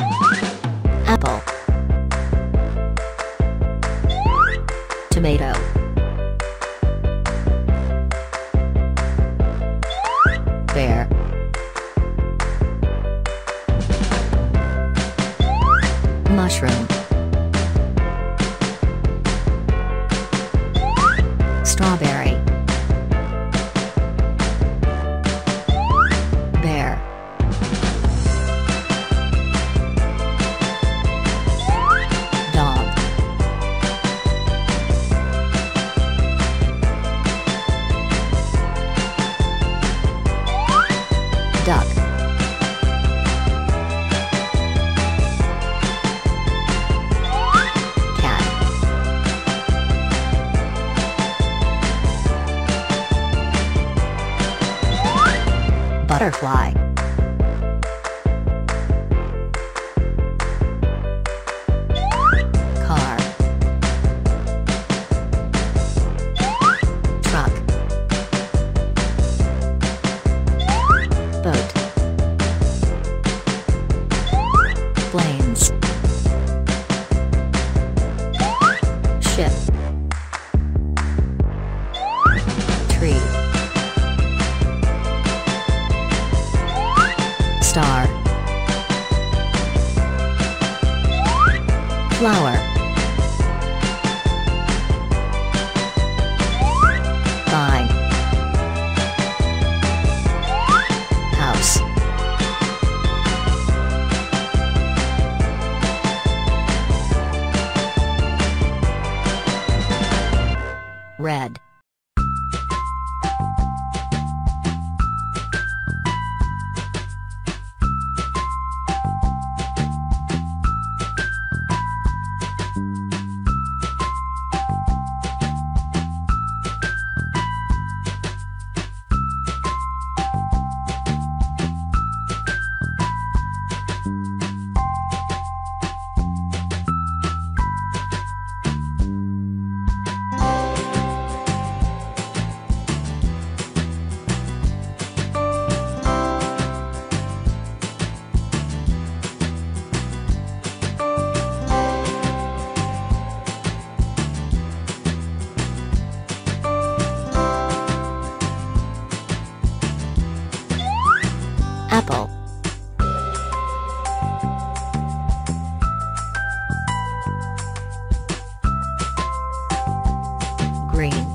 Apple, tomato, pear, mushroom, strawberry, bear, dog, duck, butterfly, car, truck, boat, planes, ship, tree, star, flower, vine, house, red, apple, green,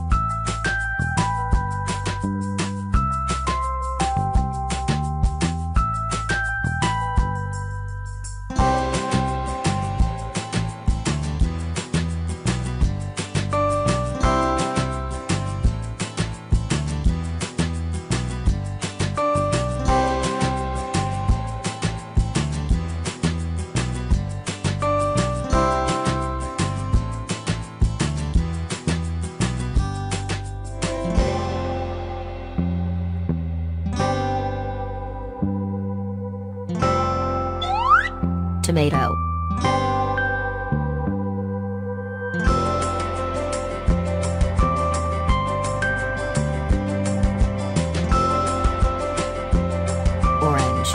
tomato, orange,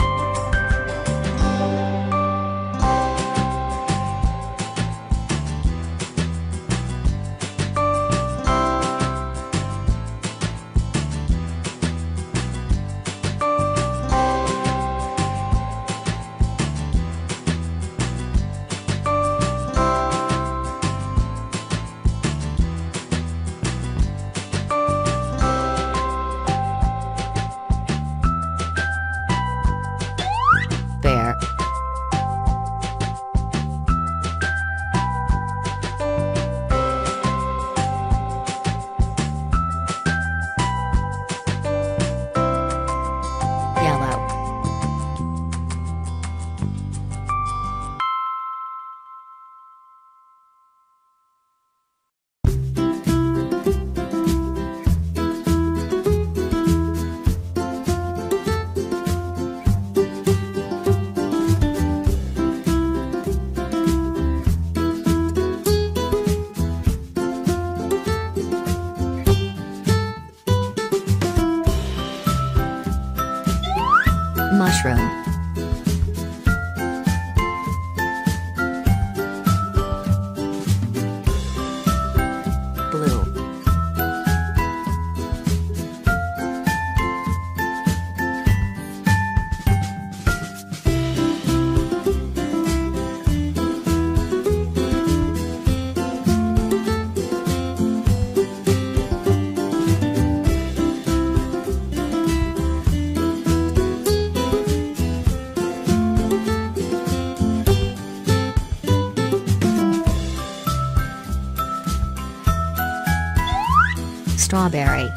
mushroom, strawberry.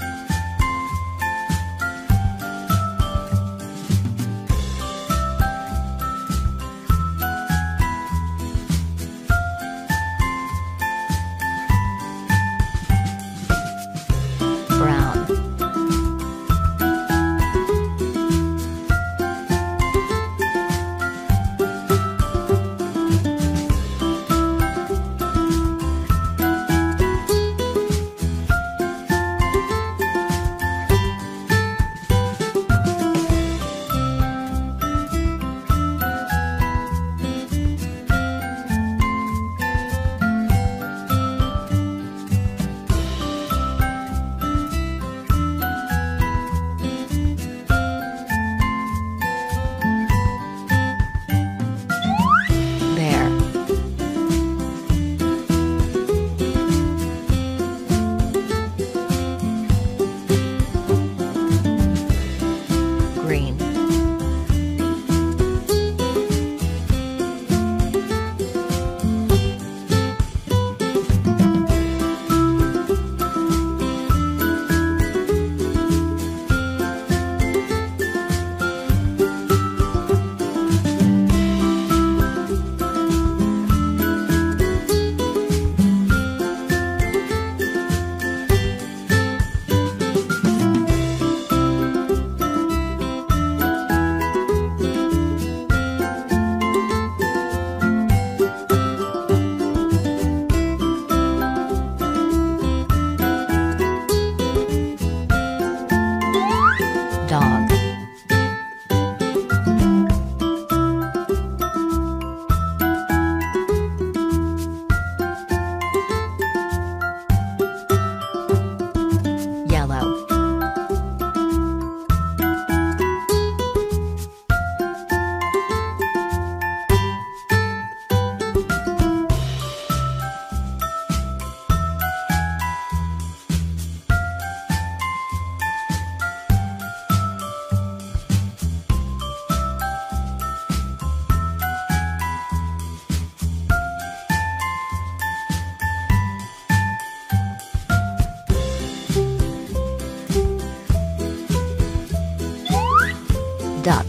Duck.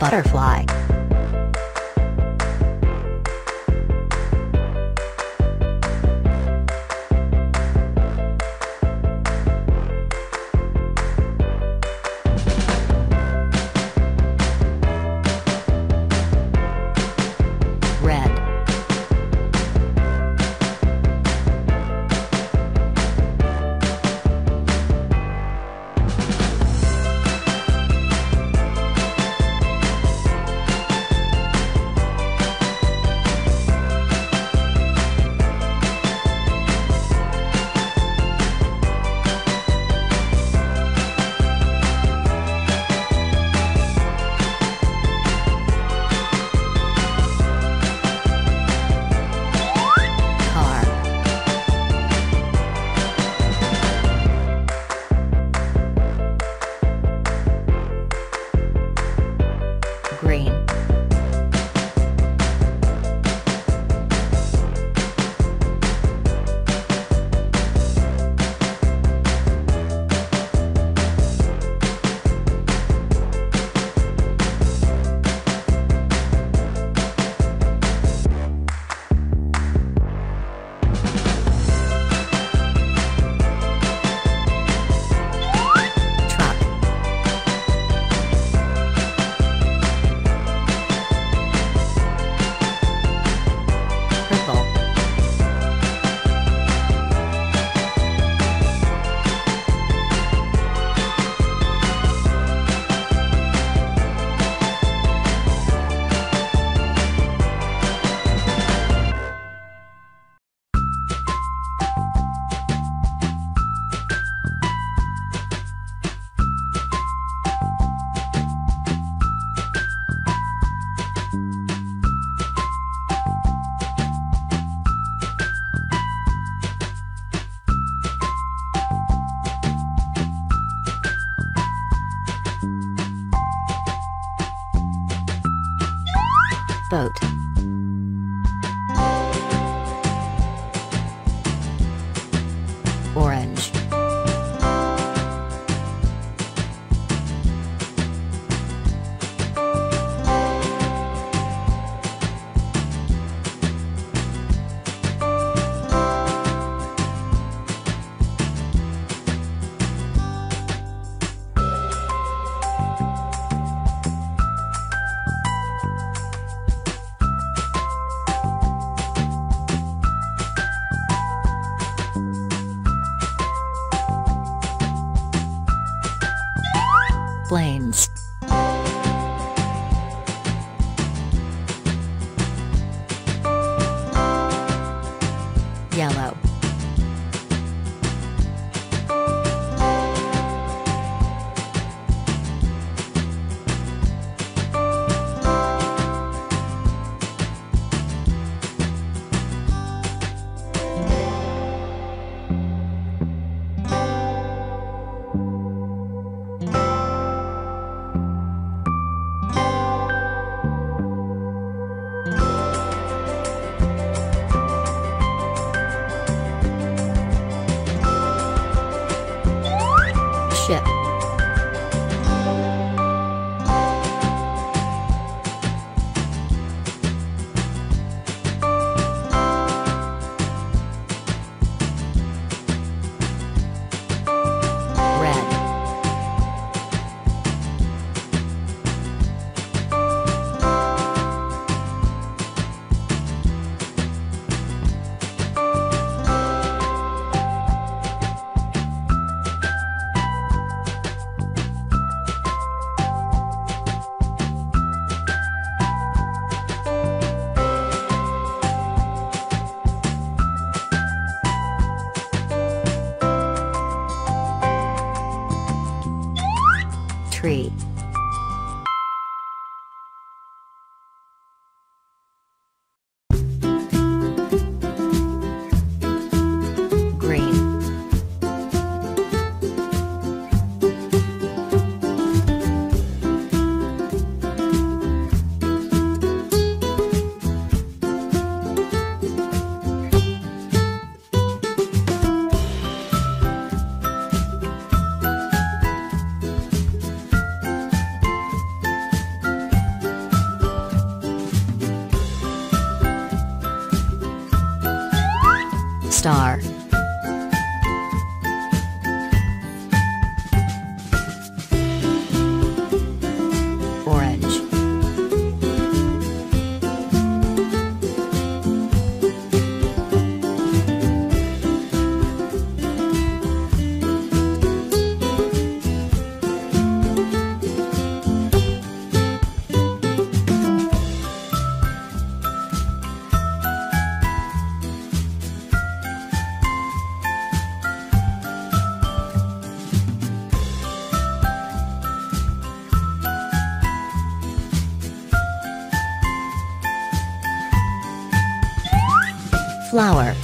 Butterfly. lanes. Yellow. Ship. Tree. Green. Star. Orange. Flower.